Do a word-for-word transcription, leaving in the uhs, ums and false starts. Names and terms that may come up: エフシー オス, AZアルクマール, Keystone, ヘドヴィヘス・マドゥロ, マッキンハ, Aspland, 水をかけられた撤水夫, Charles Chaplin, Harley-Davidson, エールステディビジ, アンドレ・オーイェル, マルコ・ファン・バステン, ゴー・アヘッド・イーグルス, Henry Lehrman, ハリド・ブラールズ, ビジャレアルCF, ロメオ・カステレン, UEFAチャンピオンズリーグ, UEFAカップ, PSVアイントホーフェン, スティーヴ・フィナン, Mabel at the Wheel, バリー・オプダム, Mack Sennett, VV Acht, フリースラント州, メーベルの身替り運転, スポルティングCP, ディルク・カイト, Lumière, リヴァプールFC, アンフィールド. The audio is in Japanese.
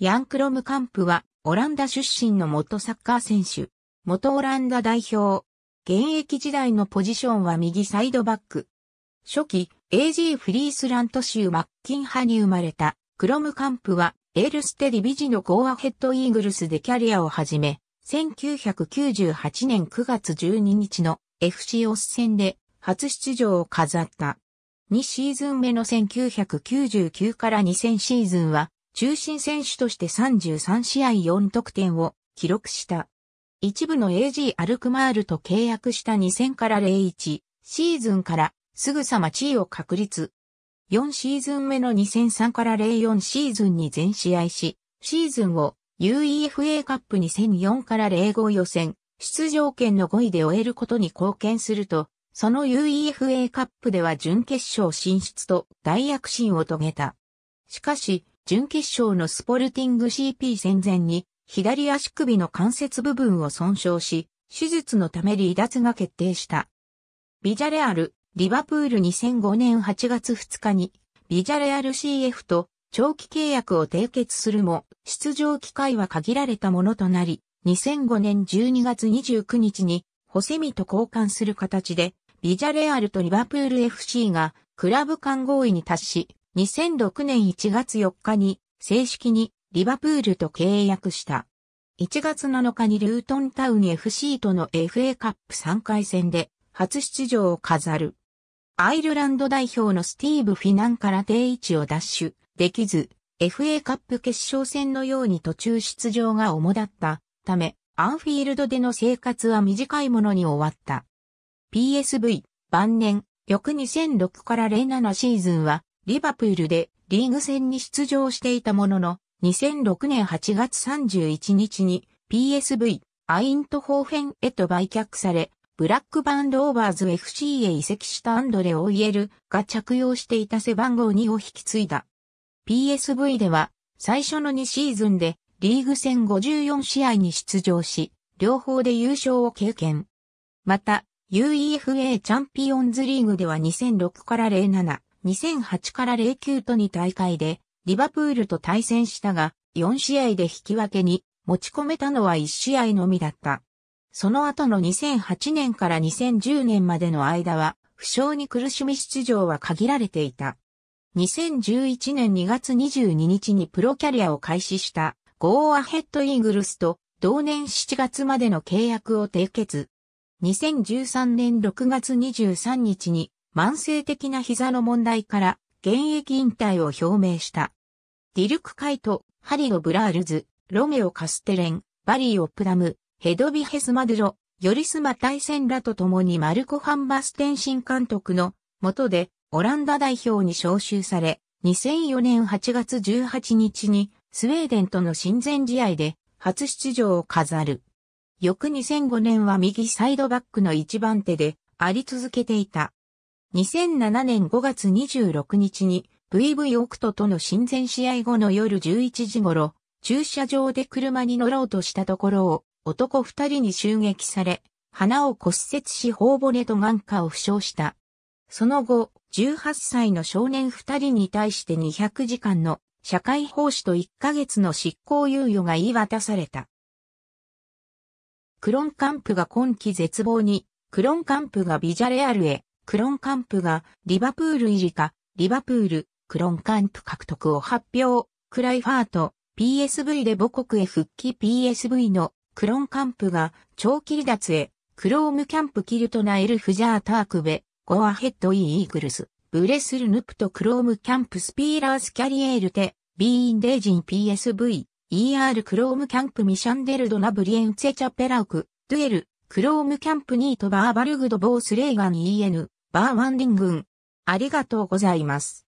ヤン・クロムカンプは、オランダ出身の元サッカー選手、元オランダ代表。現役時代のポジションは右サイドバック。初期、エージー フリースラント州マッキンハに生まれた、クロムカンプは、エールステディビジのゴーアヘッドイーグルスでキャリアを始め、せんきゅうひゃくきゅうじゅうはちねんくがつじゅうににちの エフシー オス戦で初出場を飾った。にシーズン目のせんきゅうひゃくきゅうじゅうきゅうからにせんシーズンは、中心選手としてさんじゅうさんしあいよんとくてんを記録した。一部の エージー アルクマールと契約したにせんからぜろいちシーズンからすぐさま地位を確立。よんシーズン目のにせんさんからぜろよんシーズンに全試合し、シーズンを ユーイーエフエー カップにせんよんからぜろご予選、出場権のごいで終えることに貢献すると、その ユーイーエフエー カップでは準決勝進出と大躍進を遂げた。しかし、準決勝のスポルティング シーピー 戦前に、左足首の関節部分を損傷し、手術のため離脱が決定した。ビジャレアル、リバプールにせんごねんはちがつふつかに、ビジャレアル シーエフ と長期契約を締結するも、出場機会は限られたものとなり、にせんごねんじゅうにがつにじゅうくにちに、ホセミと交換する形で、ビジャレアルとリバプール エフシー がクラブ間合意に達し、にせんろくねんいちがつよっかに正式に、リバプールと契約した。いちがつなのかにルートンタウン エフシー との エフエー カップさんかい戦で初出場を飾る。アイルランド代表のスティーブ・フィナンから定位置を奪取できず、エフエー カップ決勝戦のように途中出場が主だったため、アンフィールドでの生活は短いものに終わった。ピーエスブイ 晩年、翌にせんろくからぜろななシーズンはリバプールでリーグ戦に出場していたものの、にせんろくねんはちがつさんじゅういちにちに ピーエスブイ アイントホーフェンへと売却され、ブラックバーンローバーズ エフシー へ移籍したアンドレ・オイエルが着用していた背番号にを引き継いだ。ピーエスブイ では最初のにシーズンでリーグ戦ごじゅうよんしあいに出場し、両方で優勝を経験。また、ユーイーエフエー チャンピオンズリーグではにせんろくからぜろなな、にせんはちからぜろきゅうとにたいかいで、リバプールと対戦したが、よんしあいで引き分けに持ち込めたのはいちしあいのみだった。その後のにせんはちねんからにせんじゅうねんまでの間は、負傷に苦しみ出場は限られていた。にせんじゅういちねんにがつにじゅうににちにプロキャリアを開始した、ゴーアヘッドイーグルスと、同年しちがつまでの契約を締結。にせんじゅうさんねんろくがつにじゅうさんにちに、慢性的な膝の問題から、現役引退を表明した。ディルク・カイト、ハリド・ブラールズ、ロメオ・カステレン、バリー・オプダム、ヘドヴィヘス・マドゥロ、ヨリス・マタイセンらと共にマルコ・ファン・バステン新監督の下でオランダ代表に招集され、にせんよねんはちがつじゅうはちにちにスウェーデンとの親善試合で初出場を飾る。翌にせんごねんは右サイドバックの一番手であり続けていた。にせんななねんごがつにじゅうろくにちに ブイブイ アクトとの親善試合後の夜じゅういちじごろ、駐車場で車に乗ろうとしたところを男二人に襲撃され、鼻を骨折し頬骨と眼下を負傷した。その後、じゅうはっさいの少年二人に対してにひゃくじかんの社会奉仕といっかげつの執行猶予が言い渡された。クロムカンプが今季絶望に、クロムカンプがビジャレアルへ。クロムカンプがリバプール入りか、リバプール、クロムカンプ獲得を発表。クライファート、ピーエスブイ で母国へ復帰 ピーエスブイ のクロムカンプが長期離脱へ、クロームキャンプキルトナエルフジャータークベ、ゴアヘッドイーグルス、ブレスルヌプトクロームキャンプスピーラースキャリエールテ、ビーインデージン ピーエスブイ、イーアール クロームキャンプミシャンデルドナブリエンツェチャペラウク、ドゥエル、クロームキャンプニートバーバルグドボースレーガン イーエヌ。バーワンディングン。ありがとうございます。